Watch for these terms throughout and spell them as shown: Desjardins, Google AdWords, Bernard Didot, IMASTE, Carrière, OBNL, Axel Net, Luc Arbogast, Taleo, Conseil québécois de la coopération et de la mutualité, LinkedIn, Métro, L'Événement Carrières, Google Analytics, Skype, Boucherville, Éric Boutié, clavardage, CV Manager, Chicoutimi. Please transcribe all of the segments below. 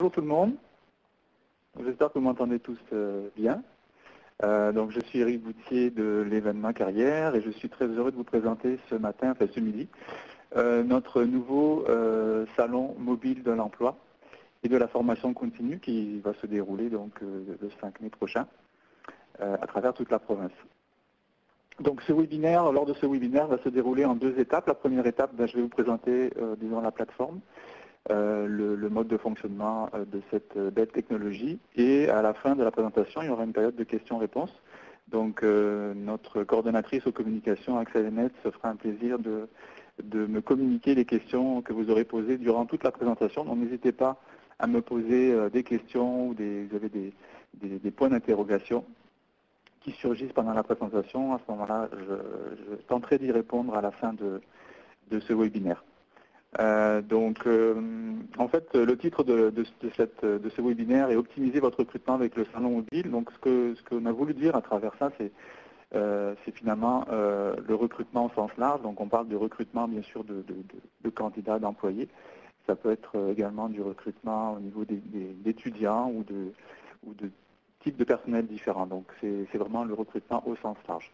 Bonjour tout le monde, j'espère que vous m'entendez tous bien. Donc je suis Éric Boutié de l'événement Carrière et je suis très heureux de vous présenter ce matin, enfin ce midi, notre nouveau salon mobile de l'emploi et de la formation continue qui va se dérouler donc le 5 mai prochain à travers toute la province. Donc ce webinaire, lors de ce webinaire, va se dérouler en deux étapes. La première étape, ben, je vais vous présenter disons la plateforme. Le mode de fonctionnement de cette belle technologie. Et à la fin de la présentation, il y aura une période de questions-réponses. Donc notre coordonnatrice aux communications, Axel Net, se fera un plaisir de me communiquer les questions que vous aurez posées durant toute la présentation. Donc n'hésitez pas à me poser des questions ou vous avez des points d'interrogation qui surgissent pendant la présentation. À ce moment-là, je tenterai d'y répondre à la fin de ce webinaire. En fait, le titre de ce webinaire est « Optimiser votre recrutement avec le salon mobile ». Donc, ce qu'on a voulu dire à travers ça, c'est finalement le recrutement au sens large. Donc, on parle de recrutement, bien sûr, de candidats, d'employés. Ça peut être également du recrutement au niveau d'étudiants ou de types de personnel différents. Donc, c'est vraiment le recrutement au sens large.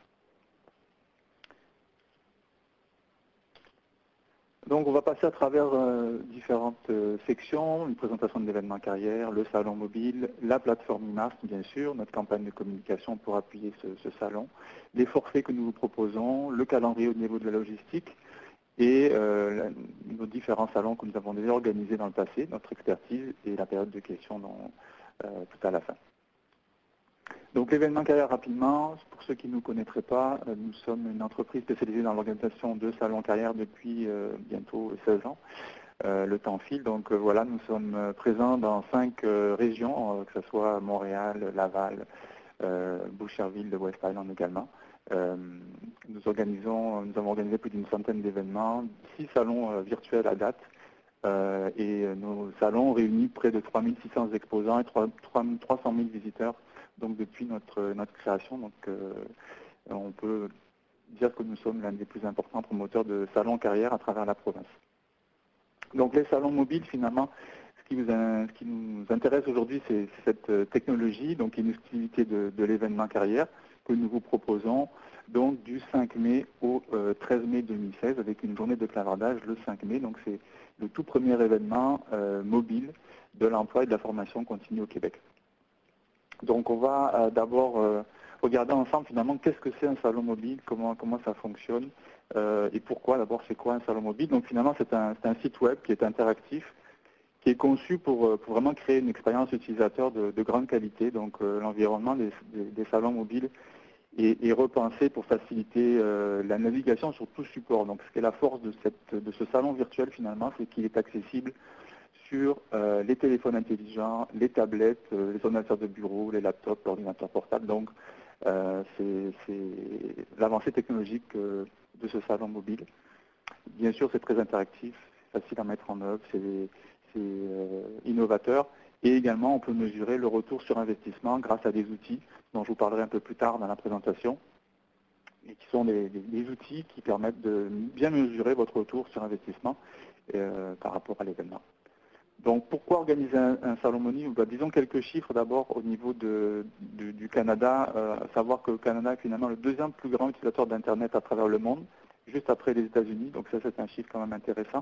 Donc on va passer à travers différentes sections, une présentation de l'événement carrière, le salon mobile, la plateforme IMASTE bien sûr, notre campagne de communication pour appuyer ce salon, les forfaits que nous vous proposons, le calendrier au niveau de la logistique et nos différents salons que nous avons déjà organisés dans le passé, notre expertise et la période de questions tout à la fin. Donc l'événement carrière rapidement, pour ceux qui ne nous connaîtraient pas, nous sommes une entreprise spécialisée dans l'organisation de salons carrière depuis bientôt 16 ans. Le temps file, donc voilà, nous sommes présents dans 5 régions, que ce soit Montréal, Laval, Boucherville, de West Island également. Nous avons organisé plus d'une centaine d'événements, 6 salons virtuels à date. Et nos salons réunissent près de 3600 exposants et 300 000 visiteurs. Donc depuis notre création, donc, on peut dire que nous sommes l'un des plus importants promoteurs de salons carrière à travers la province. Donc les salons mobiles, finalement, ce qui nous intéresse aujourd'hui, c'est cette technologie, donc une activité de l'événement carrière que nous vous proposons donc, du 5 mai au 13 mai 2016 avec une journée de clavardage le 5 mai. Donc c'est le tout premier événement mobile de l'emploi et de la formation continue au Québec. Donc on va d'abord regarder ensemble finalement qu'est-ce que c'est un salon mobile, comment ça fonctionne et pourquoi d'abord c'est quoi un salon mobile. Donc finalement c'est un site web qui est interactif, qui est conçu pour vraiment créer une expérience utilisateur de grande qualité. Donc l'environnement des salons mobiles est repensé pour faciliter la navigation sur tout support. Donc ce qui est la force de ce salon virtuel finalement, c'est qu'il est accessible sur les téléphones intelligents, les tablettes, les ordinateurs de bureau, les laptops, l'ordinateur portable. Donc, c'est l'avancée technologique de ce salon mobile. Bien sûr, c'est très interactif, facile à mettre en œuvre, c'est innovateur. Et également, on peut mesurer le retour sur investissement grâce à des outils dont je vous parlerai un peu plus tard dans la présentation, et qui sont des outils qui permettent de bien mesurer votre retour sur investissement par rapport à l'événement. Donc pourquoi organiser un salon mobile? Bah, disons quelques chiffres d'abord au niveau du Canada, savoir que le Canada est finalement le deuxième plus grand utilisateur d'Internet à travers le monde, juste après les États-Unis, donc ça c'est un chiffre quand même intéressant,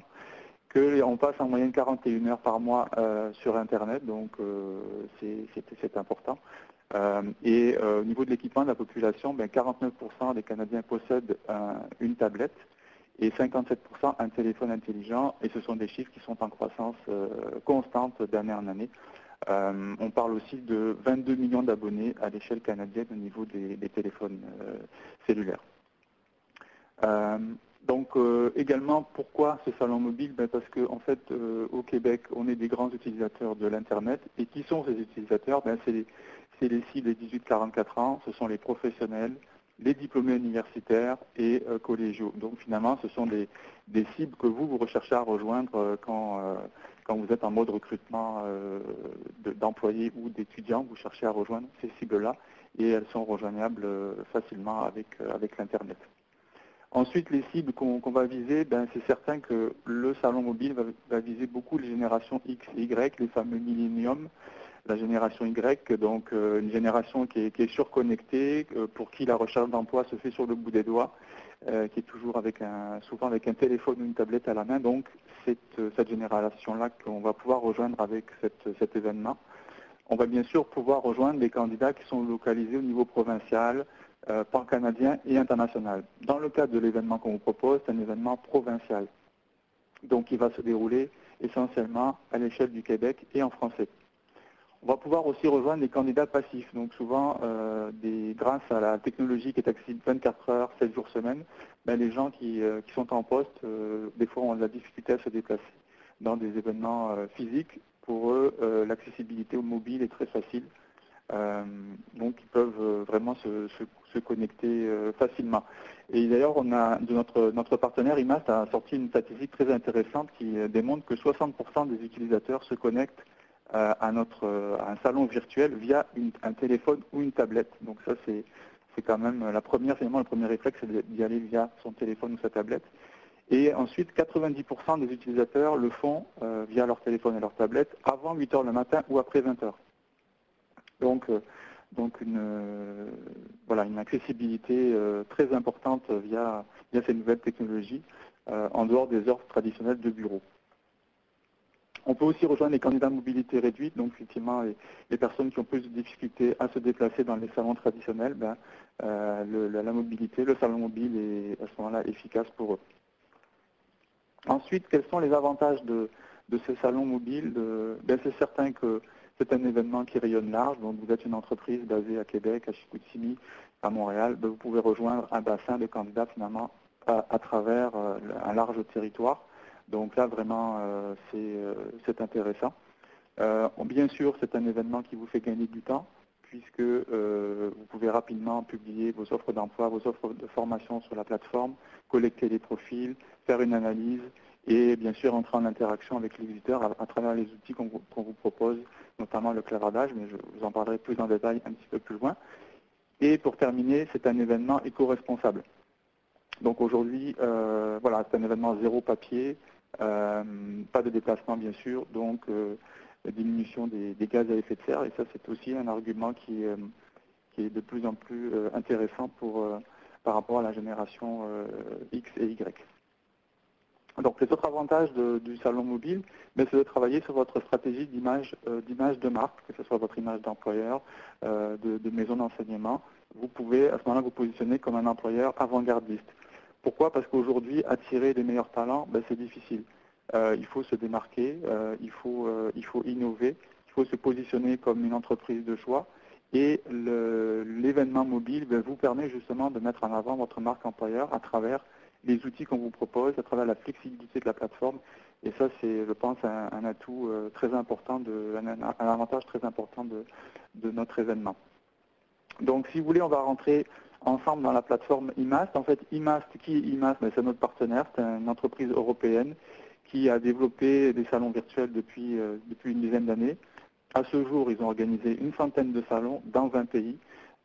qu'on passe en moyenne 41 heures par mois sur Internet, donc c'est important. Au niveau de l'équipement de la population, ben, 49% des Canadiens possèdent une tablette, et 57% un téléphone intelligent, et ce sont des chiffres qui sont en croissance constante d'année en année. On parle aussi de 22 millions d'abonnés à l'échelle canadienne au niveau des téléphones cellulaires. Également, pourquoi ce salon mobile? Ben parce qu'en fait, au Québec, on est des grands utilisateurs de l'Internet, et qui sont ces utilisateurs? Ben c'est les cibles des 18-44 ans, ce sont les professionnels, les diplômés universitaires et collégiaux. Donc finalement, ce sont des cibles que vous recherchez à rejoindre quand vous êtes en mode recrutement d'employés ou d'étudiants. Vous cherchez à rejoindre ces cibles-là et elles sont rejoignables facilement avec l'Internet. Ensuite, les cibles qu'on va viser, ben, c'est certain que le salon mobile va viser beaucoup les générations X et Y, les fameux milléniums, la génération Y, donc une génération qui est surconnectée, pour qui la recherche d'emploi se fait sur le bout des doigts, qui est toujours souvent avec un téléphone ou une tablette à la main. Donc c'est cette génération-là qu'on va pouvoir rejoindre avec cet événement. On va bien sûr pouvoir rejoindre les candidats qui sont localisés au niveau provincial, pan-canadien et international. Dans le cadre de l'événement qu'on vous propose, c'est un événement provincial. Donc il va se dérouler essentiellement à l'échelle du Québec et en français. On va pouvoir aussi rejoindre les candidats passifs, donc souvent, grâce à la technologie qui est accessible 24 heures, 7 jours semaine, ben, les gens qui sont en poste, des fois ont de la difficulté à se déplacer dans des événements physiques. Pour eux, l'accessibilité au mobile est très facile, donc ils peuvent vraiment se connecter facilement. Et d'ailleurs, notre partenaire IMASTE a sorti une statistique très intéressante qui démontre que 60% des utilisateurs se connectent à un salon virtuel via un téléphone ou une tablette. Donc ça, c'est quand même le premier réflexe, c'est d'y aller via son téléphone ou sa tablette. Et ensuite, 90% des utilisateurs le font via leur téléphone et leur tablette avant 8 h le matin ou après 20 h. Donc une accessibilité très importante via ces nouvelles technologies, en dehors des heures traditionnelles de bureau. On peut aussi rejoindre les candidats à mobilité réduite, donc effectivement les personnes qui ont plus de difficultés à se déplacer dans les salons traditionnels, ben, le salon mobile est à ce moment-là efficace pour eux. Ensuite, quels sont les avantages de ces salons mobiles? Ben, c'est certain que c'est un événement qui rayonne large, donc vous êtes une entreprise basée à Québec, à Chicoutimi, à Montréal, ben, vous pouvez rejoindre un bassin de candidats finalement à travers un large territoire. Donc là, vraiment, c'est intéressant. Bien sûr, c'est un événement qui vous fait gagner du temps, puisque vous pouvez rapidement publier vos offres d'emploi, vos offres de formation sur la plateforme, collecter les profils, faire une analyse et bien sûr entrer en interaction avec les visiteurs à travers les outils qu'on vous propose, notamment le clavardage, mais je vous en parlerai plus en détail un petit peu plus loin. Et pour terminer, c'est un événement éco-responsable. Donc aujourd'hui, c'est un événement zéro papier, pas de déplacement bien sûr, donc diminution des gaz à effet de serre, et ça c'est aussi un argument qui est de plus en plus intéressant par rapport à la génération X et Y. Donc les autres avantages du salon mobile, c'est de travailler sur votre stratégie d'image de marque, que ce soit votre image d'employeur, de maison d'enseignement. Vous pouvez à ce moment-là vous positionner comme un employeur avant-gardiste. Pourquoi? Parce qu'aujourd'hui, attirer les meilleurs talents, c'est difficile. Il faut se démarquer, il faut innover, il faut se positionner comme une entreprise de choix. Et l'événement mobile vous permet justement de mettre en avant votre marque employeur à travers les outils qu'on vous propose, à travers la flexibilité de la plateforme. Et ça, c'est, je pense, un atout très important, un avantage très important de notre événement. Donc, si vous voulez, on va rentrer ensemble dans la plateforme IMASTE. En fait, IMASTE, qui est IMASTE? C'est notre partenaire, c'est une entreprise européenne qui a développé des salons virtuels depuis une dizaine d'années. À ce jour, ils ont organisé une centaine de salons dans 20 pays,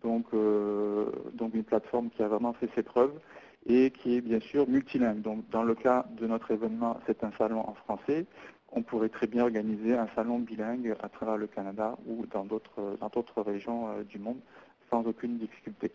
donc une plateforme qui a vraiment fait ses preuves et qui est bien sûr multilingue. Donc, dans le cas de notre événement, c'est un salon en français. On pourrait très bien organiser un salon bilingue à travers le Canada ou dans d'autres régions du monde sans aucune difficulté.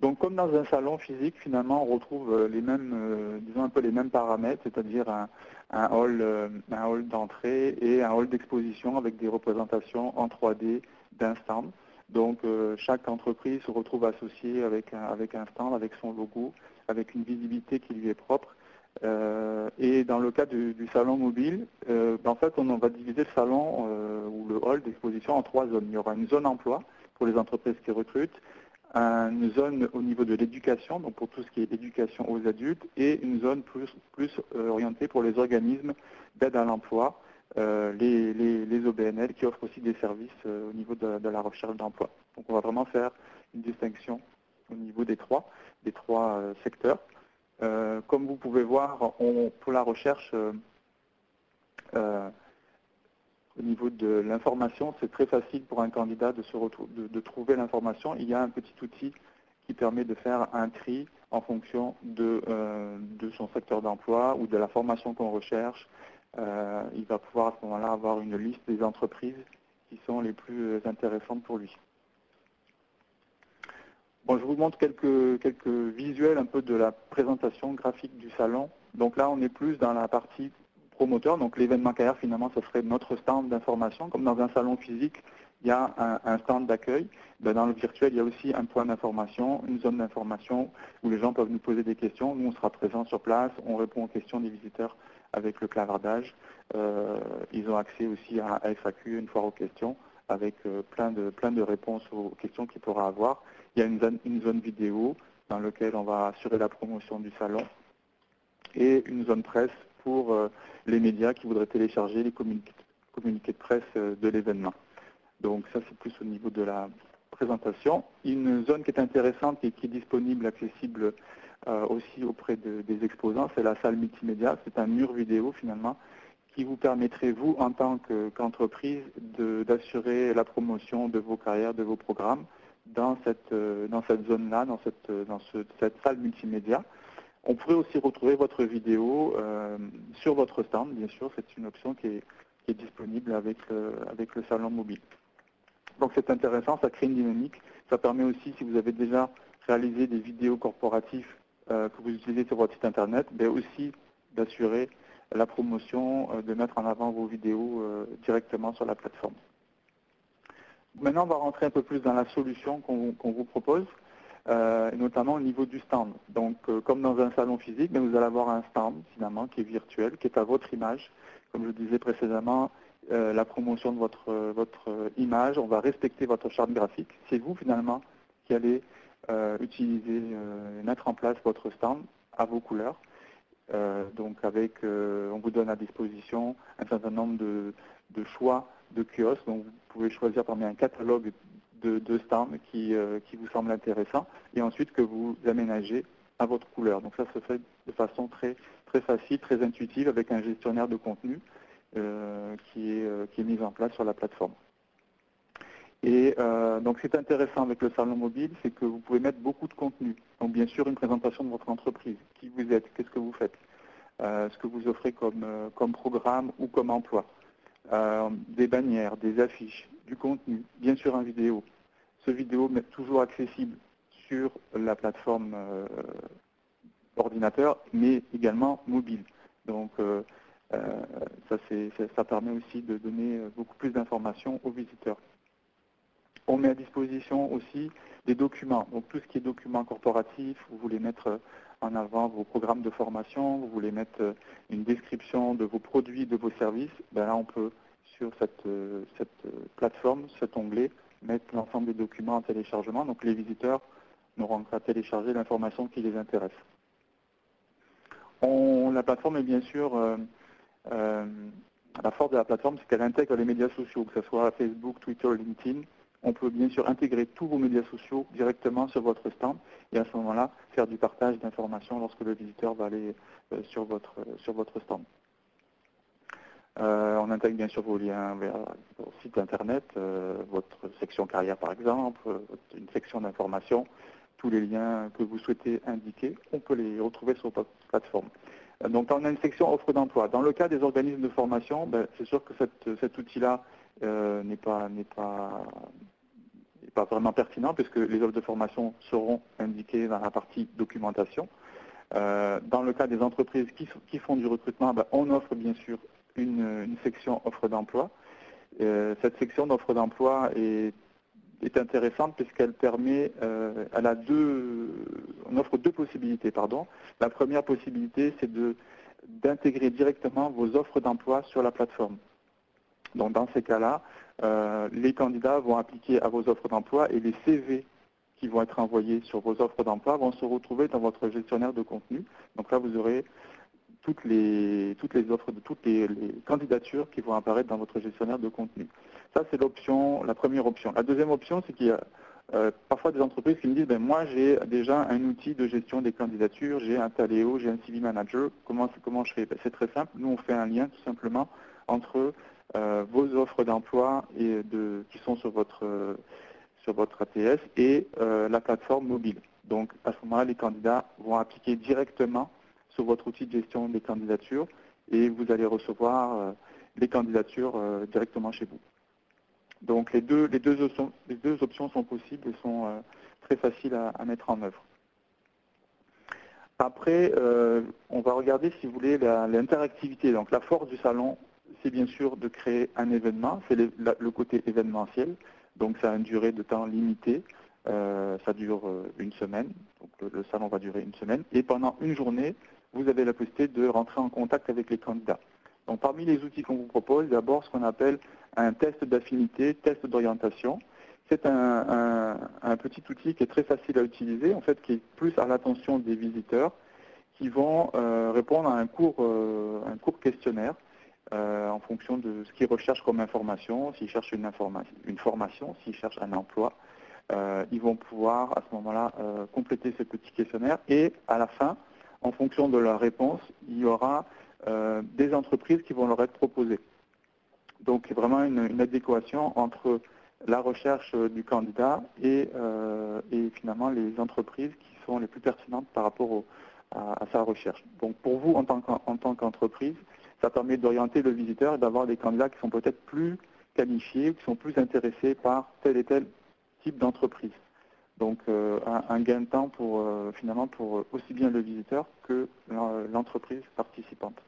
Donc, comme dans un salon physique, finalement, on retrouve les mêmes, disons un peu les mêmes paramètres, c'est-à-dire un hall d'entrée et un hall d'exposition avec des représentations en 3D d'un stand. Donc, chaque entreprise se retrouve associée avec un stand, avec son logo, avec une visibilité qui lui est propre. Et dans le cas du salon mobile, en fait, on va diviser le salon ou le hall d'exposition en 3 zones. Il y aura une zone emploi pour les entreprises qui recrutent, une zone au niveau de l'éducation, donc pour tout ce qui est éducation aux adultes, et une zone plus orientée pour les organismes d'aide à l'emploi, les OBNL, qui offrent aussi des services au niveau de la recherche d'emploi. Donc on va vraiment faire une distinction au niveau des trois secteurs. Comme vous pouvez voir, pour la recherche au niveau de l'information, c'est très facile pour un candidat de trouver l'information. Il y a un petit outil qui permet de faire un tri en fonction de son secteur d'emploi ou de la formation qu'on recherche. Il va pouvoir à ce moment-là avoir une liste des entreprises qui sont les plus intéressantes pour lui. Bon, je vous montre quelques visuels un peu de la présentation graphique du salon. Donc là, on est plus dans la partie promoteur. Donc l'événement carrière, finalement, ce serait notre stand d'information. Comme dans un salon physique, il y a un stand d'accueil. Dans le virtuel, il y a aussi un point d'information, une zone d'information où les gens peuvent nous poser des questions. Nous, on sera présents sur place, on répond aux questions des visiteurs avec le clavardage. Ils ont accès aussi à FAQ, une foire aux questions, avec plein de réponses aux questions qu'ils pourra avoir. Il y a une zone vidéo dans laquelle on va assurer la promotion du salon et une zone presse pour les médias qui voudraient télécharger les communiqués de presse de l'événement. Donc ça, c'est plus au niveau de la présentation. Une zone qui est intéressante et qui est disponible, accessible aussi auprès des exposants, c'est la salle multimédia. C'est un mur vidéo finalement qui vous permettrait, vous, en tant qu'entreprise, d'assurer la promotion de vos carrières, de vos programmes dans cette zone-là, dans cette salle multimédia. On pourrait aussi retrouver votre vidéo sur votre stand, bien sûr, c'est une option qui est disponible avec le salon mobile. Donc c'est intéressant, ça crée une dynamique, ça permet aussi, si vous avez déjà réalisé des vidéos corporatives que vous utilisez sur votre site internet, mais aussi d'assurer la promotion, de mettre en avant vos vidéos directement sur la plateforme. Maintenant, on va rentrer un peu plus dans la solution qu'on vous propose, notamment au niveau du stand. Donc, comme dans un salon physique, mais vous allez avoir un stand, finalement, qui est virtuel, qui est à votre image. Comme je le disais précédemment, la promotion de votre image, on va respecter votre charte graphique. C'est vous, finalement, qui allez mettre en place votre stand à vos couleurs. Donc, on vous donne à disposition un certain nombre de choix de kiosques, donc vous pouvez choisir parmi un catalogue de stands qui vous semble intéressant et ensuite que vous aménagez à votre couleur. Donc ça se fait de façon très, très facile, très intuitive avec un gestionnaire de contenu qui est mis en place sur la plateforme. Et donc c'est intéressant avec le salon mobile, c'est que vous pouvez mettre beaucoup de contenu. Donc bien sûr une présentation de votre entreprise, qui vous êtes, qu'est-ce que vous faites, ce que vous offrez comme programme ou comme emploi. Des bannières, des affiches, du contenu, bien sûr un vidéo. Ce vidéo est toujours accessible sur la plateforme ordinateur, mais également mobile. Donc ça permet aussi de donner beaucoup plus d'informations aux visiteurs. On met à disposition aussi des documents. Donc tout ce qui est documents corporatifs, vous voulez mettre en avant vos programmes de formation, vous voulez mettre une description de vos produits, de vos services, ben là on peut, sur cette plateforme, cet onglet, mettre l'ensemble des documents en téléchargement. Donc les visiteurs n'auront qu'à télécharger l'information qui les intéresse. La plateforme est bien sûr... la force de la plateforme, c'est qu'elle intègre les médias sociaux, que ce soit Facebook, Twitter, LinkedIn. On peut bien sûr intégrer tous vos médias sociaux directement sur votre stand et à ce moment-là, faire du partage d'informations lorsque le visiteur va aller sur votre stand. On intègre bien sûr vos liens vers votre site internet, votre section carrière par exemple, une section d'information, tous les liens que vous souhaitez indiquer, on peut les retrouver sur votre plateforme. Donc on a une section offre d'emploi. Dans le cas des organismes de formation, c'est sûr que cet outil-là n'est pas vraiment pertinent puisque les offres de formation seront indiquées dans la partie documentation. Dans le cas des entreprises qui font du recrutement, on offre bien sûr une section offre d'emploi. Cette section d'offre d'emploi est intéressante puisqu'elle permet, on offre deux possibilités. La première possibilité, c'est d'intégrer directement vos offres d'emploi sur la plateforme. Donc dans ces cas-là, les candidats vont appliquer à vos offres d'emploi et les CV qui vont être envoyés sur vos offres d'emploi vont se retrouver dans votre gestionnaire de contenu. Donc là, vous aurez toutes les offres, toutes les candidatures qui vont apparaître dans votre gestionnaire de contenu. Ça, c'est l'option, la première option. La deuxième option, c'est qu'il y a parfois des entreprises qui me disent « moi, j'ai déjà un outil de gestion des candidatures, j'ai un Taleo, j'ai un CV Manager, comment je fais ?» C'est très simple, nous on fait un lien tout simplement entre vos offres d'emploi qui sont sur votre ATS et la plateforme mobile. Donc, à ce moment-là, les candidats vont appliquer directement sur votre outil de gestion des candidatures et vous allez recevoir les candidatures directement chez vous. Donc, les deux options sont possibles et sont très faciles à mettre en œuvre. Après, on va regarder, si vous voulez, l'interactivité. Donc, la force du salon, c'est bien sûr de créer un événement. C'est le côté événementiel. Donc, ça a une durée de temps limitée. Ça dure une semaine, donc le salon va durer une semaine, et pendant une journée, vous avez la possibilité de rentrer en contact avec les candidats. Donc parmi les outils qu'on vous propose, d'abord ce qu'on appelle un test d'affinité, test d'orientation. C'est un petit outil qui est très facile à utiliser, en fait qui est plus à l'attention des visiteurs, qui vont répondre à un court questionnaire en fonction de ce qu'ils recherchent comme information, s'ils cherchent une formation, s'ils cherchent un emploi. Ils vont pouvoir à ce moment-là compléter ce petit questionnaire et à la fin, en fonction de leur réponse, il y aura des entreprises qui vont leur être proposées. Donc, c'est vraiment une adéquation entre la recherche du candidat et finalement les entreprises qui sont les plus pertinentes par rapport à sa recherche. Donc, pour vous, en tant qu'entreprise, ça permet d'orienter le visiteur et d'avoir des candidats qui sont peut-être plus qualifiés, qui sont plus intéressés par tel et tel d'entreprise. Donc un gain de temps pour finalement pour aussi bien le visiteur que l'entreprise participante.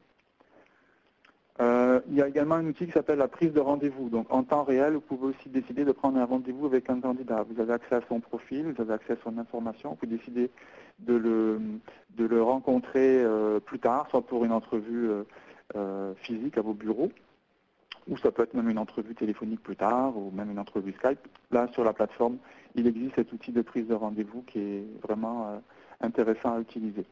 Il y a également un outil qui s'appelle la prise de rendez-vous. Donc en temps réel, vous pouvez aussi décider de prendre un rendez-vous avec un candidat. Vous avez accès à son profil, vous avez accès à son information, vous décidez de le rencontrer plus tard, soit pour une entrevue physique à vos bureaux, ou ça peut être même une entrevue téléphonique plus tard, ou même une entrevue Skype. Là, sur la plateforme, il existe cet outil de prise de rendez-vous qui est vraiment intéressant à utiliser.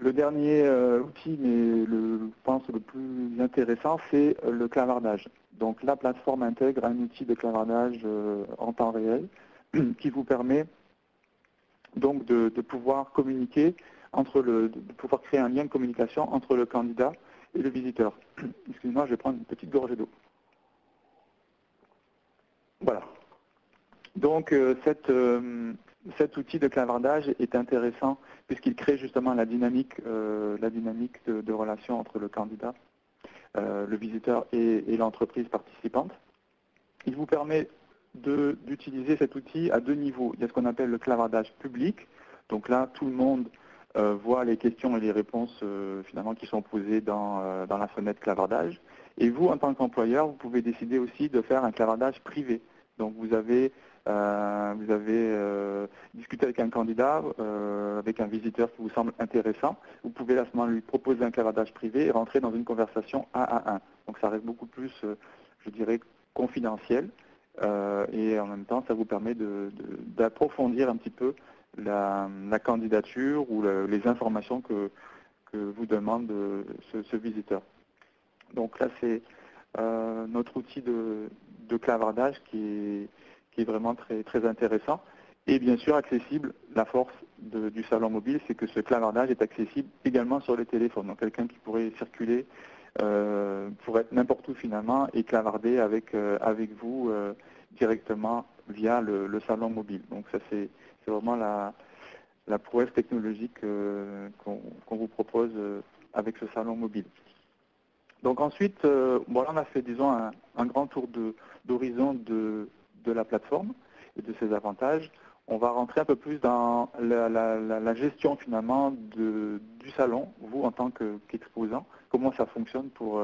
Le dernier outil, mais je pense le plus intéressant, c'est le clavardage. Donc la plateforme intègre un outil de clavardage en temps réel qui vous permet donc de pouvoir communiquer, de pouvoir créer un lien de communication entre le candidat et le visiteur. Excusez-moi, je vais prendre une petite gorgée d'eau. Voilà. Donc cet outil de clavardage est intéressant puisqu'il crée justement la dynamique de relation entre le candidat, le visiteur et l'entreprise participante. Il vous permet d'utiliser cet outil à deux niveaux. Il y a ce qu'on appelle le clavardage public. Donc là, tout le monde voit les questions et les réponses finalement qui sont posées dans la fenêtre clavardage. Et vous, en tant qu'employeur, vous pouvez décider aussi de faire un clavardage privé. Donc vous avez discuté avec un candidat, avec un visiteur qui vous semble intéressant. Vous pouvez à ce moment lui proposer un clavardage privé et rentrer dans une conversation 1 à 1. Donc ça reste beaucoup plus, je dirais, confidentiel. Et en même temps, ça vous permet d'approfondir un petit peu la candidature ou les informations que vous demande ce visiteur. Donc là, c'est notre outil de clavardage qui est vraiment très, très intéressant et bien sûr accessible. La force du salon mobile, c'est que ce clavardage est accessible également sur les téléphones. Donc quelqu'un qui pourrait circuler pourrait être n'importe où finalement et clavarder avec vous directement via le salon mobile. Donc ça, c'est vraiment la prouesse technologique qu'on vous propose avec ce salon mobile. Donc ensuite, voilà, on a fait, disons, un grand tour d'horizon de la plateforme et de ses avantages. On va rentrer un peu plus dans la gestion finalement du salon, vous en tant qu'exposant, comment ça fonctionne pour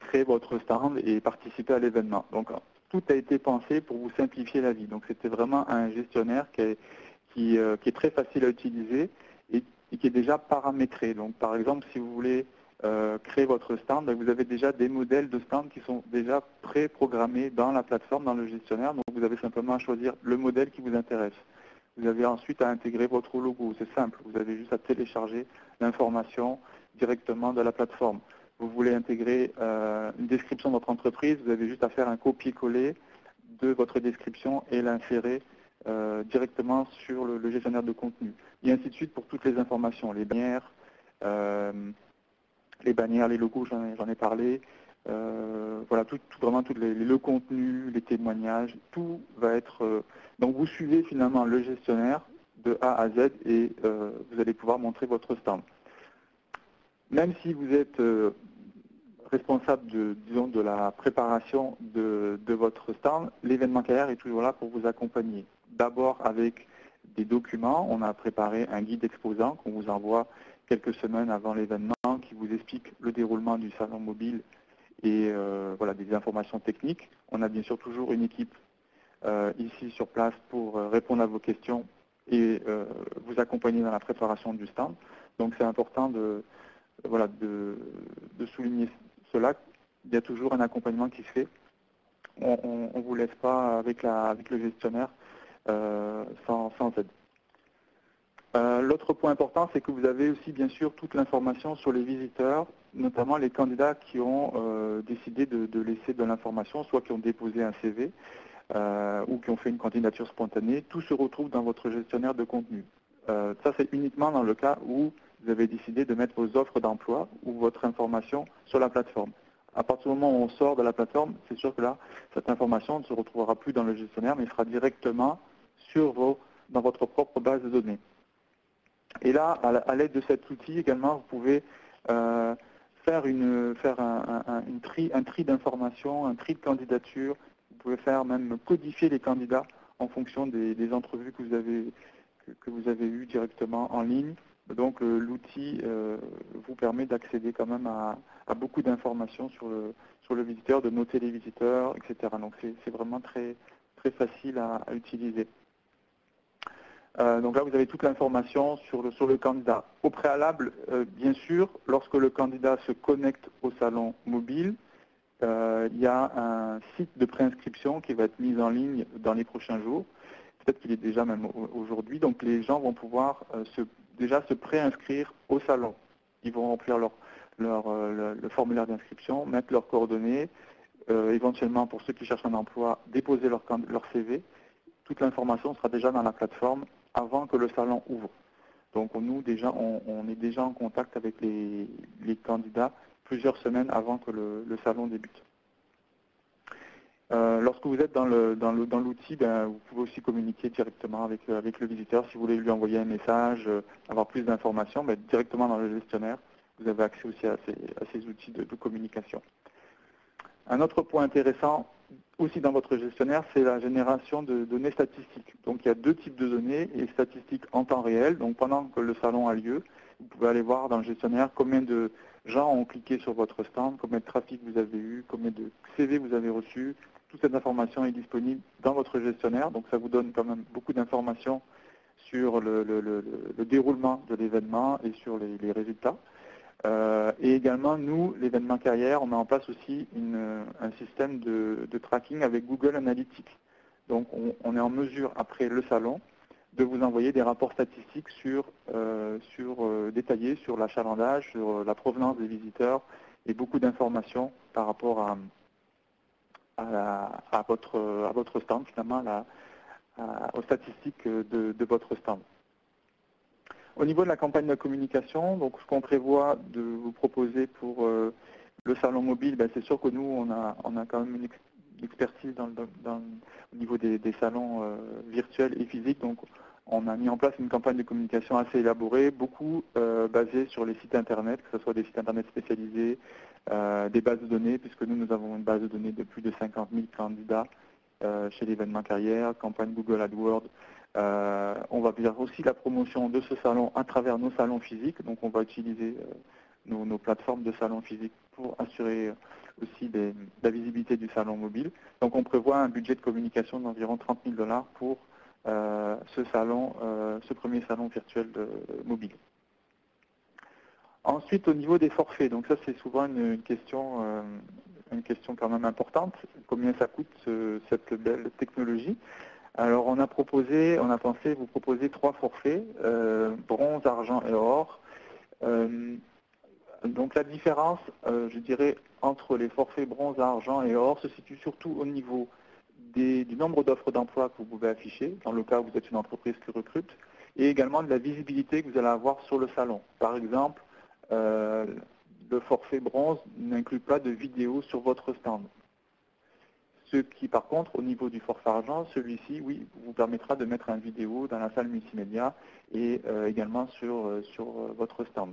créer votre stand et participer à l'événement. Donc, tout a été pensé pour vous simplifier la vie. Donc c'était vraiment un gestionnaire qui est très facile à utiliser et qui est déjà paramétré. Donc par exemple, si vous voulez créer votre stand, vous avez déjà des modèles de stand qui sont déjà pré-programmés dans la plateforme, dans le gestionnaire. Donc vous avez simplement à choisir le modèle qui vous intéresse. Vous avez ensuite à intégrer votre logo. C'est simple, vous avez juste à télécharger l'information directement de la plateforme. Vous voulez intégrer une description de votre entreprise, vous avez juste à faire un copier-coller de votre description et l'insérer directement sur le gestionnaire de contenu. Et ainsi de suite pour toutes les informations, les bannières, les logos, j'en ai parlé, voilà, tout le contenu, les témoignages, tout va être… donc vous suivez finalement le gestionnaire de A à Z et vous allez pouvoir montrer votre stand. Même si vous êtes responsable de, disons, de la préparation de votre stand, l'événement carrière est toujours là pour vous accompagner. D'abord avec des documents, on a préparé un guide exposant qu'on vous envoie quelques semaines avant l'événement qui vous explique le déroulement du salon mobile et voilà, des informations techniques. On a bien sûr toujours une équipe ici sur place pour répondre à vos questions et vous accompagner dans la préparation du stand. Donc c'est important de… Voilà, de souligner cela, il y a toujours un accompagnement qui se fait. On ne vous laisse pas avec, avec le gestionnaire sans aide. L'autre point important, c'est que vous avez aussi bien sûr toute l'information sur les visiteurs, notamment les candidats qui ont décidé de laisser de l'information, soit qui ont déposé un CV ou qui ont fait une candidature spontanée. Tout se retrouve dans votre gestionnaire de contenu. Ça, c'est uniquement dans le cas où vous avez décidé de mettre vos offres d'emploi ou votre information sur la plateforme. À partir du moment où on sort de la plateforme, c'est sûr que là, cette information ne se retrouvera plus dans le gestionnaire, mais sera directement sur dans votre propre base de données. Et là, à l'aide de cet outil également, vous pouvez faire un tri d'informations, un tri de candidatures. Vous pouvez faire même codifier les candidats en fonction des entrevues que vous avez, eues directement en ligne. Donc l'outil vous permet d'accéder quand même à beaucoup d'informations sur le visiteur, de noter les visiteurs, etc. Donc c'est vraiment très facile à utiliser. Donc là, vous avez toute l'information sur le candidat. Au préalable, bien sûr, lorsque le candidat se connecte au salon mobile, il y a un site de préinscription qui va être mis en ligne dans les prochains jours. Peut-être qu'il est déjà même aujourd'hui. Donc les gens vont pouvoir déjà se préinscrire au salon. Ils vont remplir le formulaire d'inscription, mettre leurs coordonnées, éventuellement pour ceux qui cherchent un emploi, déposer leur CV. Toute l'information sera déjà dans la plateforme avant que le salon ouvre. Donc nous, déjà, on est déjà en contact avec les candidats plusieurs semaines avant que le salon débute. Lorsque vous êtes dans l'outil, vous pouvez aussi communiquer directement avec le visiteur. Si vous voulez lui envoyer un message, avoir plus d'informations, directement dans le gestionnaire, vous avez accès aussi à ces outils de communication. Un autre point intéressant aussi dans votre gestionnaire, c'est la génération de données statistiques. Donc il y a deux types de données, et statistiques en temps réel. Donc pendant que le salon a lieu, vous pouvez aller voir dans le gestionnaire combien de gens ont cliqué sur votre stand, combien de trafic vous avez eu, combien de CV vous avez reçu. Toute cette information est disponible dans votre gestionnaire, donc ça vous donne quand même beaucoup d'informations sur le déroulement de l'événement et sur les résultats. Et également, nous, l'événement carrière, on met en place aussi un système de tracking avec Google Analytics. Donc on est en mesure, après le salon, de vous envoyer des rapports statistiques détaillés sur l'achalandage, sur la provenance des visiteurs et beaucoup d'informations par rapport à votre stand, finalement, aux statistiques de votre stand. Au niveau de la campagne de communication, donc ce qu'on prévoit de vous proposer pour le salon mobile, c'est sûr que nous, on a quand même une expertise au niveau des salons virtuels et physiques. Donc on a mis en place une campagne de communication assez élaborée, beaucoup basée sur les sites Internet, que ce soit des sites Internet spécialisés, des bases de données, puisque nous avons une base de données de plus de 50 000 candidats chez l'événement carrière, campagne Google AdWords. On va faire aussi la promotion de ce salon à travers nos salons physiques. Donc on va utiliser nos plateformes de salons physiques pour assurer aussi la visibilité du salon mobile. Donc on prévoit un budget de communication d'environ 30 000 $ pour ce premier salon virtuel mobile. Ensuite, au niveau des forfaits, donc ça c'est souvent une question quand même importante, combien ça coûte cette belle technologie. Alors on a pensé vous proposer 3 forfaits, bronze, argent et or. Donc la différence, je dirais, entre les forfaits bronze, argent et or se situe surtout au niveau du nombre d'offres d'emploi que vous pouvez afficher, dans le cas où vous êtes une entreprise qui recrute, et également de la visibilité que vous allez avoir sur le salon. Par exemple, le forfait bronze n'inclut pas de vidéo sur votre stand. Ce qui, par contre, au niveau du forfait argent, celui-ci, oui, vous permettra de mettre un vidéo dans la salle multimédia et également sur votre stand.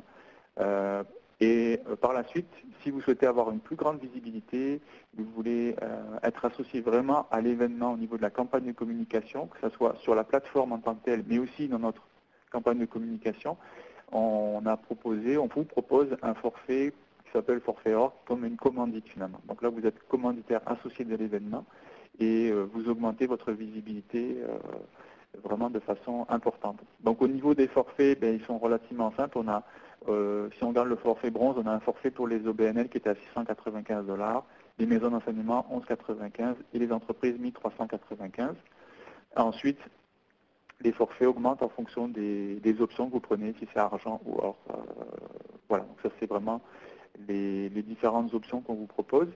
Et par la suite, si vous souhaitez avoir une plus grande visibilité, vous voulez être associé vraiment à l'événement au niveau de la campagne de communication, que ce soit sur la plateforme en tant que telle, mais aussi dans notre campagne de communication, on vous propose un forfait qui s'appelle forfait or, comme une commandite finalement. Donc là, vous êtes commanditaire associé de l'événement et vous augmentez votre visibilité vraiment de façon importante. Donc au niveau des forfaits, ben, ils sont relativement simples. On a, si on regarde le forfait bronze, on a un forfait pour les OBNL qui est à 695 $, les maisons d'enseignement 11,95 $ et les entreprises 1395 $. Ensuite, les forfaits augmentent en fonction des options que vous prenez, si c'est argent ou or. Voilà, donc ça c'est vraiment les différentes options qu'on vous propose.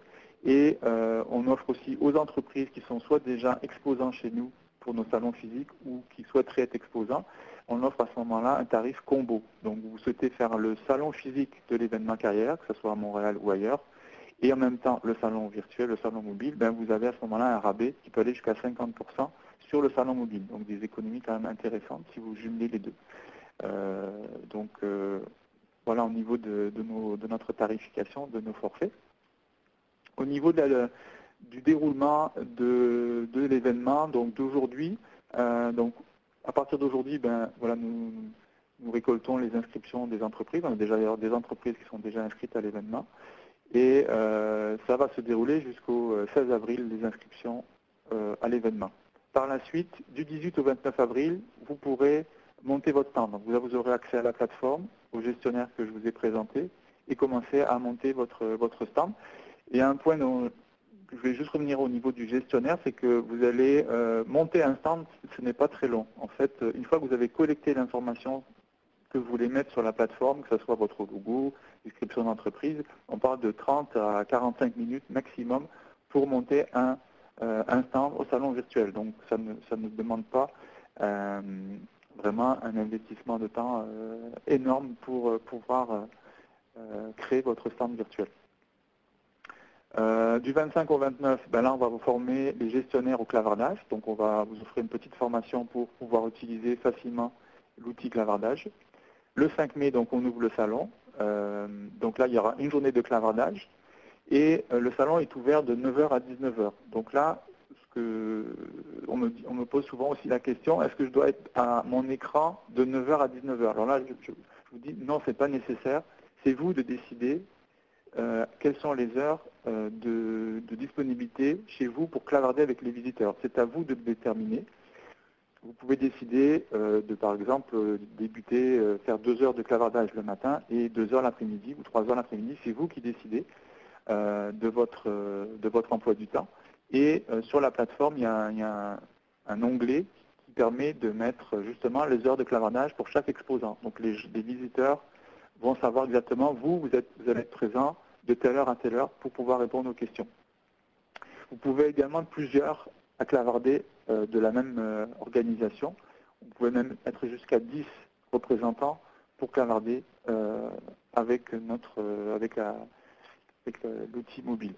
Et on offre aussi aux entreprises qui sont soit déjà exposants chez nous pour nos salons physiques ou qui souhaiteraient être exposants, on offre à ce moment-là un tarif combo. Donc vous souhaitez faire le salon physique de l'événement carrière, que ce soit à Montréal ou ailleurs, et en même temps le salon virtuel, le salon mobile, ben, vous avez à ce moment-là un rabais qui peut aller jusqu'à 50% sur le salon mobile. Donc des économies quand même intéressantes si vous jumelez les deux. Donc voilà au niveau de notre tarification, de nos forfaits. Au niveau du déroulement de l'événement, donc d'aujourd'hui, à partir d'aujourd'hui, ben, voilà, nous récoltons les inscriptions des entreprises. On a déjà des entreprises qui sont déjà inscrites à l'événement. Et ça va se dérouler jusqu'au 16 avril, les inscriptions à l'événement. Par la suite, du 18 au 29 avril, vous pourrez monter votre stand. Donc, vous aurez accès à la plateforme, au gestionnaire que je vous ai présenté, et commencer à monter votre stand. Et un point dont je vais juste revenir au niveau du gestionnaire, c'est que vous allez monter un stand, ce n'est pas très long. En fait, une fois que vous avez collecté l'information que vous voulez mettre sur la plateforme, que ce soit votre logo, description d'entreprise, on parle de 30 à 45 minutes maximum pour monter un stand au salon virtuel. Donc ça ne demande pas vraiment un investissement de temps énorme pour pouvoir créer votre stand virtuel. Du 25 au 29, ben là on va vous former les gestionnaires au clavardage. Donc on va vous offrir une petite formation pour pouvoir utiliser facilement l'outil clavardage. Le 5 mai, donc on ouvre le salon. Donc là il y aura une journée de clavardage. Et le salon est ouvert de 9 h à 19 h. Donc là, on me pose souvent aussi la question, est-ce que je dois être à mon écran de 9 h à 19 h? Alors là, je vous dis, non, ce n'est pas nécessaire. C'est vous de décider quelles sont les heures de disponibilité chez vous pour clavarder avec les visiteurs. C'est à vous de le déterminer. Vous pouvez décider de, par exemple, débuter, faire 2 heures de clavardage le matin et 2 heures l'après-midi ou 3 heures l'après-midi. C'est vous qui décidez de votre emploi du temps. Et sur la plateforme, il y a un onglet qui permet de mettre justement les heures de clavardage pour chaque exposant. Donc les visiteurs vont savoir exactement, vous allez être présent de telle heure à telle heure pour pouvoir répondre aux questions. Vous pouvez également être plusieurs à clavarder de la même organisation. Vous pouvez même être jusqu'à 10 représentants pour clavarder avec l'outil mobile.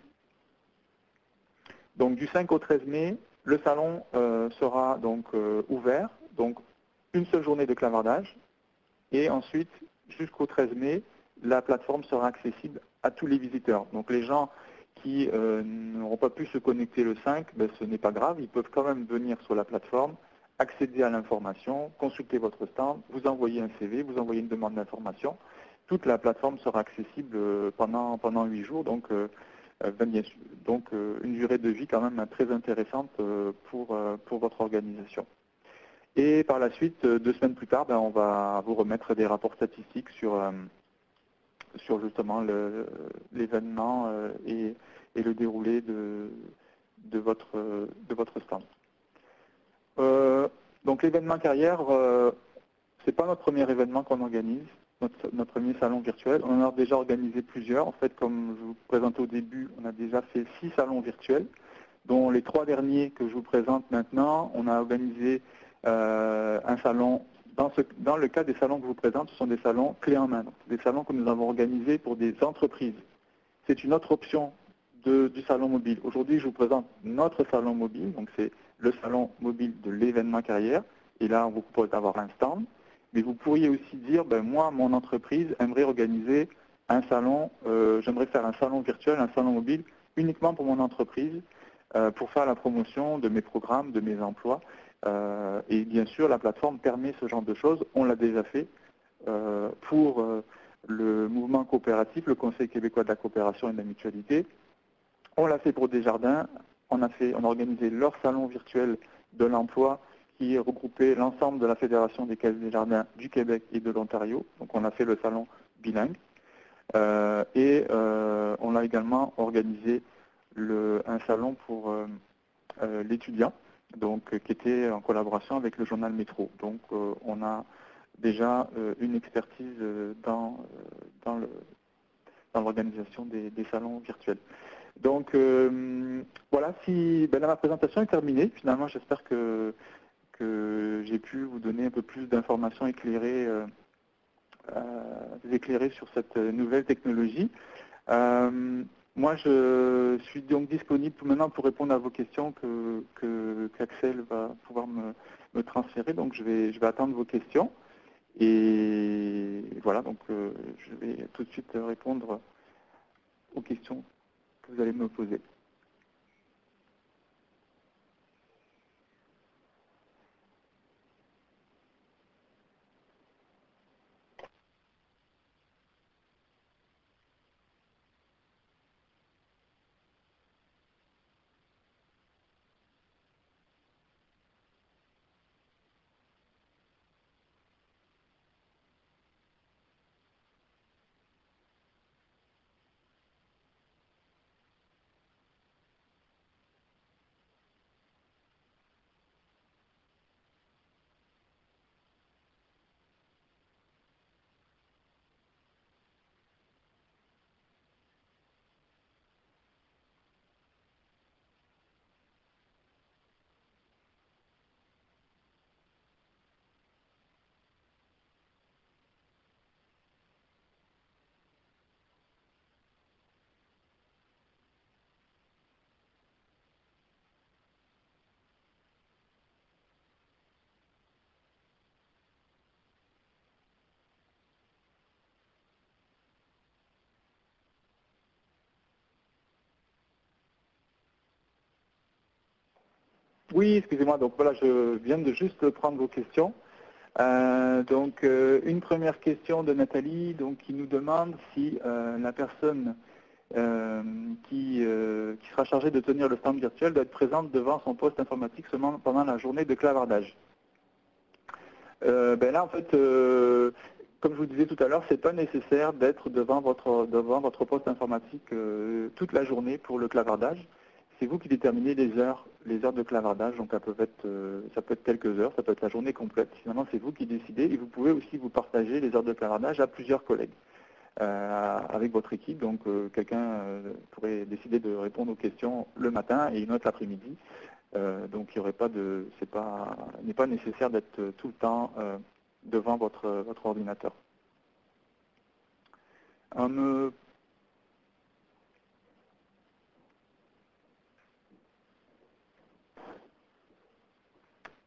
Donc du 5 au 13 mai, le salon sera donc ouvert, donc une seule journée de clavardage, et ensuite jusqu'au 13 mai, la plateforme sera accessible à tous les visiteurs. Donc les gens qui n'auront pas pu se connecter le 5, ben, ce n'est pas grave, ils peuvent quand même venir sur la plateforme, accéder à l'information, consulter votre stand, vous envoyer un CV, vous envoyer une demande d'information. Toute la plateforme sera accessible pendant 8 jours, donc une durée de vie quand même très intéressante pour votre organisation. Et par la suite, 2 semaines plus tard, ben, on va vous remettre des rapports statistiques sur justement l'événement et le déroulé de votre stand. Donc l'événement carrière, ce n'est pas notre premier événement qu'on organise. Notre premier salon virtuel. On en a déjà organisé plusieurs. En fait, comme je vous présentais au début, on a déjà fait 6 salons virtuels, dont les 3 derniers que je vous présente maintenant. On a organisé un salon, dans le cas des salons que je vous présente, ce sont des salons clés en main, des salons que nous avons organisés pour des entreprises. C'est une autre option du salon mobile. Aujourd'hui, je vous présente notre salon mobile, donc c'est le salon mobile de l'événement carrière. Et là, on vous propose d'avoir un stand. Mais vous pourriez aussi dire, ben, moi, mon entreprise aimerait organiser un salon, j'aimerais faire un salon virtuel, un salon mobile, uniquement pour mon entreprise, pour faire la promotion de mes programmes, de mes emplois. Et bien sûr, la plateforme permet ce genre de choses. On l'a déjà fait pour le mouvement coopératif, le Conseil québécois de la coopération et de la mutualité. On l'a fait pour Desjardins. On a organisé leur salon virtuel de l'emploi qui regroupait l'ensemble de la Fédération des Caisses Desjardins du Québec et de l'Ontario. Donc on a fait le salon bilingue. On a également organisé un salon pour l'étudiant, donc qui était en collaboration avec le journal Métro. Donc on a déjà une expertise dans l'organisation des salons virtuels. Donc voilà, là, ma présentation est terminée. Finalement, j'espère que j'ai pu vous donner un peu plus d'informations éclairées sur cette nouvelle technologie. Moi, je suis donc disponible maintenant pour répondre à vos questions qu'Axel va pouvoir me transférer. Donc, je vais attendre vos questions. Et voilà, donc je vais tout de suite répondre aux questions que vous allez me poser. Oui, excusez-moi, donc voilà, je viens de juste prendre vos questions. Une première question de Nathalie, donc, qui nous demande si la personne qui sera chargée de tenir le stand virtuel doit être présente devant son poste informatique seulement pendant la journée de clavardage. Là, en fait, comme je vous disais tout à l'heure, ce n'est pas nécessaire d'être devant votre poste informatique toute la journée pour le clavardage. C'est vous qui déterminez les heures de clavardage, donc ça peut être quelques heures, ça peut être la journée complète. Finalement, c'est vous qui décidez et vous pouvez aussi vous partager les heures de clavardage à plusieurs collègues avec votre équipe. Donc quelqu'un pourrait décider de répondre aux questions le matin et une autre l'après-midi. Donc il n'est pas nécessaire d'être tout le temps devant votre ordinateur.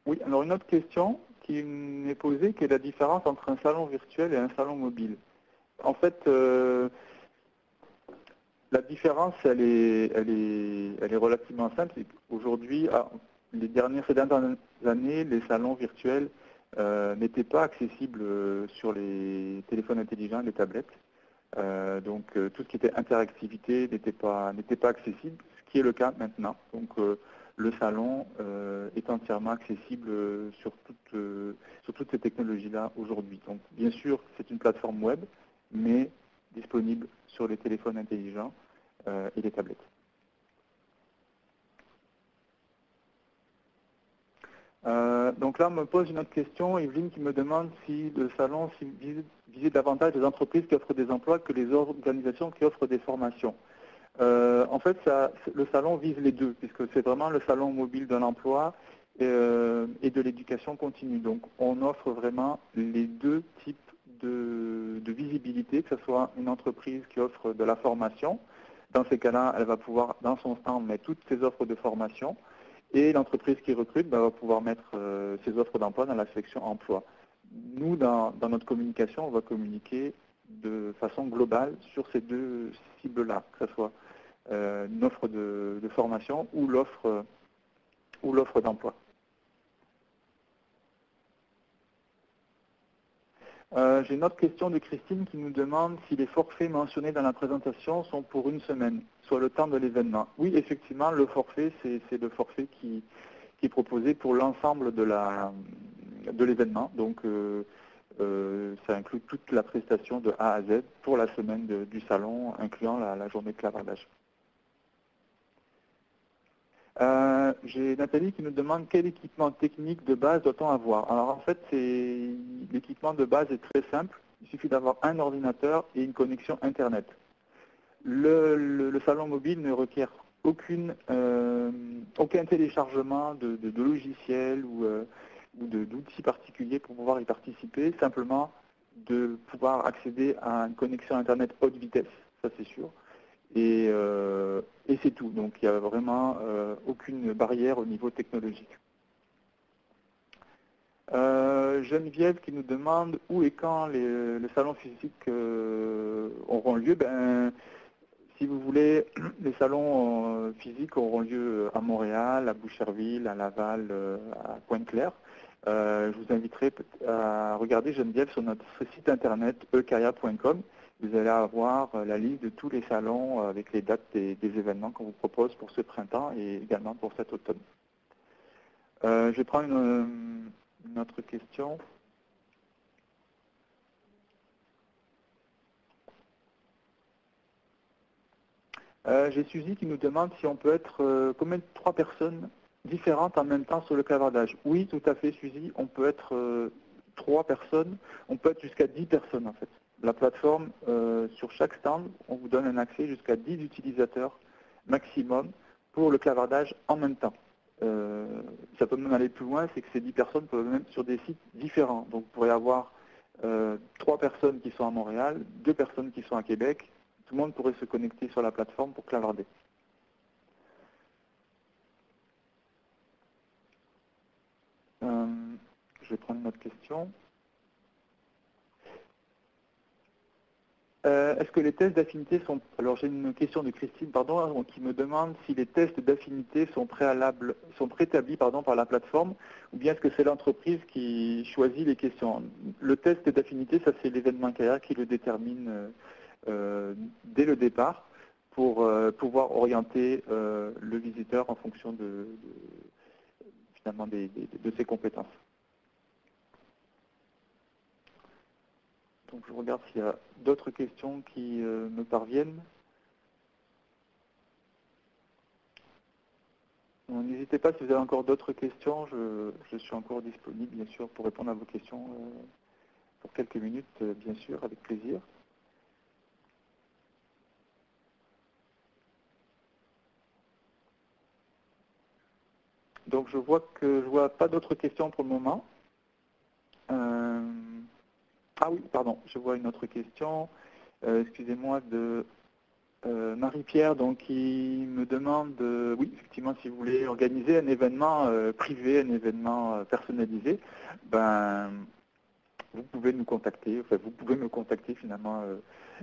Oui, alors une autre question qui m'est posée, qui est la différence entre un salon virtuel et un salon mobile. En fait, la différence, elle est relativement simple. Aujourd'hui, ces dernières années, les salons virtuels n'étaient pas accessibles sur les téléphones intelligents, les tablettes. Tout ce qui était interactivité n'était pas accessible, ce qui est le cas maintenant. Donc, le salon est entièrement accessible sur toutes ces technologies-là aujourd'hui. Donc, bien sûr, c'est une plateforme web, mais disponible sur les téléphones intelligents et les tablettes. Donc là, on me pose une autre question, Evelyne, qui me demande si le salon visait davantage les entreprises qui offrent des emplois que les organisations qui offrent des formations. En fait, le salon vise les deux, puisque c'est vraiment le salon mobile de l'emploi et de l'éducation continue. Donc, on offre vraiment les deux types de visibilité, que ce soit une entreprise qui offre de la formation, Dans ces cas-là, elle va pouvoir, dans son stand, mettre toutes ses offres de formation et l'entreprise qui recrute va pouvoir mettre ses offres d'emploi dans la section emploi. Nous, dans notre communication, on va communiquer de façon globale sur ces deux cibles-là, que ce soit une offre de formation ou l'offre d'emploi. J'ai une autre question de Christine qui nous demande si les forfaits mentionnés dans la présentation sont pour une semaine, soit le temps de l'événement. Oui, effectivement, le forfait, c'est le forfait qui est proposé pour l'ensemble de l'événement. Donc, ça inclut toute la prestation de A à Z pour la semaine du salon, incluant la journée de clavardage. J'ai Nathalie qui nous demande quel équipement technique de base doit-on avoir. Alors en fait, l'équipement de base est très simple. Il suffit d'avoir un ordinateur et une connexion Internet. Le salon mobile ne requiert aucun téléchargement de logiciels ou d'outils particuliers pour pouvoir y participer. Simplement de pouvoir accéder à une connexion Internet haute vitesse, ça c'est sûr. Et c'est tout. Donc, il n'y a vraiment aucune barrière au niveau technologique. Geneviève qui nous demande où et quand les salons physiques auront lieu. Ben, si vous voulez, les salons physiques auront lieu à Montréal, à Boucherville, à Laval, à Pointe-Claire. Je vous inviterai à regarder, Geneviève, sur notre site internet ecarrière.com. Vous allez avoir la liste de tous les salons avec les dates des événements qu'on vous propose pour ce printemps et également pour cet automne. Je prends une autre question. J'ai Suzy qui nous demande si on peut être combien de 3 personnes différentes en même temps sur le clavardage. Oui, tout à fait, Suzy, on peut être 3 personnes, on peut être jusqu'à 10 personnes en fait. La plateforme, sur chaque stand, on vous donne un accès jusqu'à 10 utilisateurs maximum pour le clavardage en même temps. Ça peut même aller plus loin, c'est que ces 10 personnes peuvent même sur des sites différents. Donc, vous pourrez avoir 3 personnes qui sont à Montréal, 2 personnes qui sont à Québec. Tout le monde pourrait se connecter sur la plateforme pour clavarder. Je vais prendre une autre question. Est-ce que les tests d'affinité sont... Alors j'ai une question de Christine, pardon, qui me demande si les tests d'affinité sont préétablis par la plateforme, ou bien est-ce que c'est l'entreprise qui choisit les questions. Le test d'affinité, ça c'est l'événement carrière qui le détermine dès le départ pour pouvoir orienter le visiteur en fonction finalement de ses compétences. Donc je regarde s'il y a d'autres questions qui me parviennent. N'hésitez pas si vous avez encore d'autres questions, je suis encore disponible bien sûr pour répondre à vos questions pour quelques minutes bien sûr, avec plaisir. Donc je vois que je vois pas d'autres questions pour le moment. Ah oui, pardon, je vois une autre question, excusez-moi, de Marie-Pierre, donc qui me demande, oui, effectivement, si vous voulez organiser un événement privé, un événement personnalisé, ben, vous pouvez nous contacter, enfin, vous pouvez me contacter finalement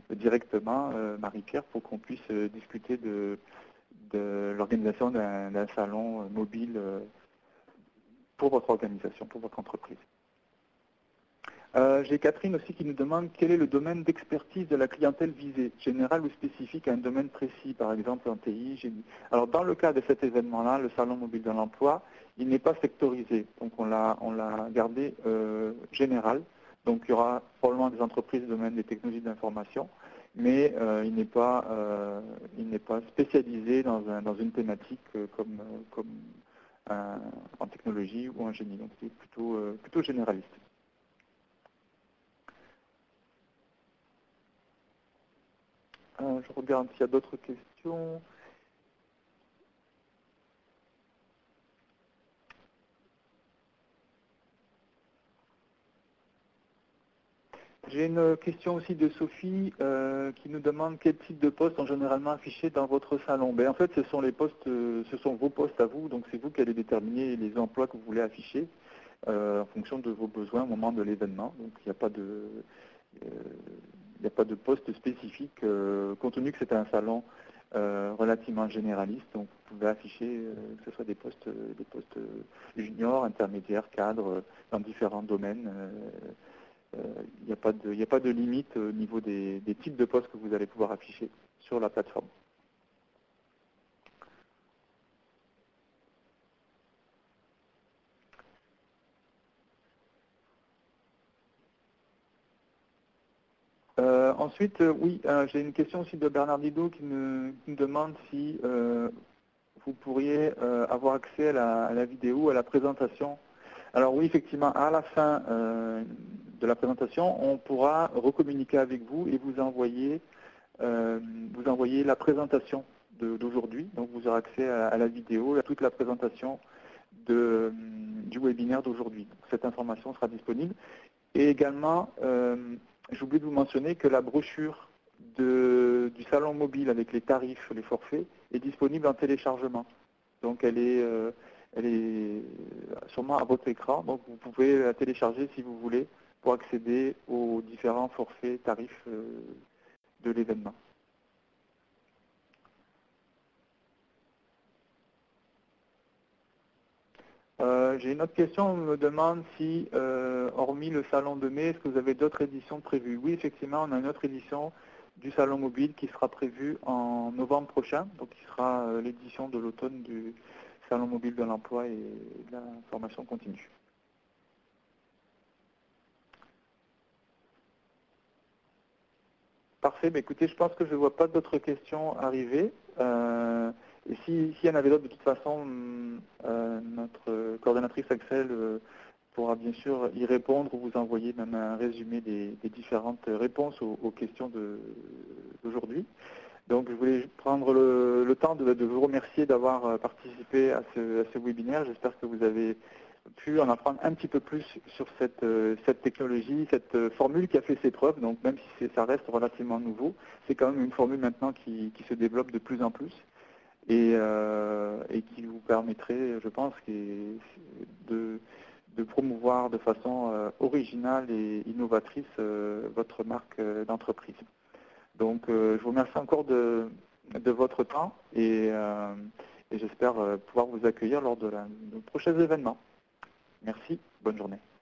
directement, Marie-Pierre, pour qu'on puisse discuter de l'organisation d'un salon mobile pour votre organisation, pour votre entreprise. J'ai Catherine aussi qui nous demande quel est le domaine d'expertise de la clientèle visée, générale ou spécifique à un domaine précis, par exemple en TI, génie. Alors dans le cas de cet événement-là, le Salon mobile de l'emploi, il n'est pas sectorisé, donc on l'a gardé général. Donc il y aura probablement des entreprises du domaine des technologies d'information, mais il n'est pas spécialisé dans une thématique comme en technologie ou en génie, donc c'est plutôt généraliste. Je regarde s'il y a d'autres questions. J'ai une question aussi de Sophie qui nous demande quel type de postes sont généralement affichés dans votre salon. Ben, en fait, ce sont les postes, ce sont vos postes à vous, donc c'est vous qui allez déterminer les emplois que vous voulez afficher en fonction de vos besoins au moment de l'événement. Donc il n'y a pas de, poste spécifique, compte tenu que c'est un salon relativement généraliste, donc vous pouvez afficher que ce soit des postes juniors, intermédiaires, cadres, dans différents domaines. Il n'y a pas de limite au niveau des types de postes que vous allez pouvoir afficher sur la plateforme. Ensuite, oui, j'ai une question aussi de Bernard Didot qui me demande si vous pourriez avoir accès à la vidéo, à la présentation. Alors oui, effectivement, à la fin de la présentation, on pourra recommuniquer avec vous et vous envoyer la présentation d'aujourd'hui. Donc vous aurez accès à la vidéo, à toute la présentation du webinaire d'aujourd'hui. Cette information sera disponible. Et également, j'oublie de vous mentionner que la brochure du salon mobile avec les tarifs, les forfaits, est disponible en téléchargement. Donc elle est sûrement à votre écran, donc vous pouvez la télécharger si vous voulez pour accéder aux différents forfaits, tarifs de l'événement. J'ai une autre question, on me demande si, hormis le salon de mai, est-ce que vous avez d'autres éditions prévues? Oui, effectivement, on a une autre édition du salon mobile qui sera prévue en novembre prochain, donc qui sera l'édition de l'automne du salon mobile de l'emploi et de la formation continue. Parfait, mais écoutez, je pense que je ne vois pas d'autres questions arriver. Et s'il y en avait d'autres, de toute façon, notre coordonnatrice Axel pourra bien sûr y répondre ou vous envoyer même un résumé des différentes réponses aux questions d'aujourd'hui. Donc je voulais prendre le temps de vous remercier d'avoir participé à ce webinaire. J'espère que vous avez pu en apprendre un petit peu plus sur cette technologie, cette formule qui a fait ses preuves. Donc même si ça reste relativement nouveau, c'est quand même une formule maintenant qui se développe de plus en plus et qui vous permettrait, je pense, de promouvoir de façon originale et innovatrice votre marque d'entreprise. Donc je vous remercie encore de votre temps et j'espère pouvoir vous accueillir lors de nos prochains événements. Merci, bonne journée.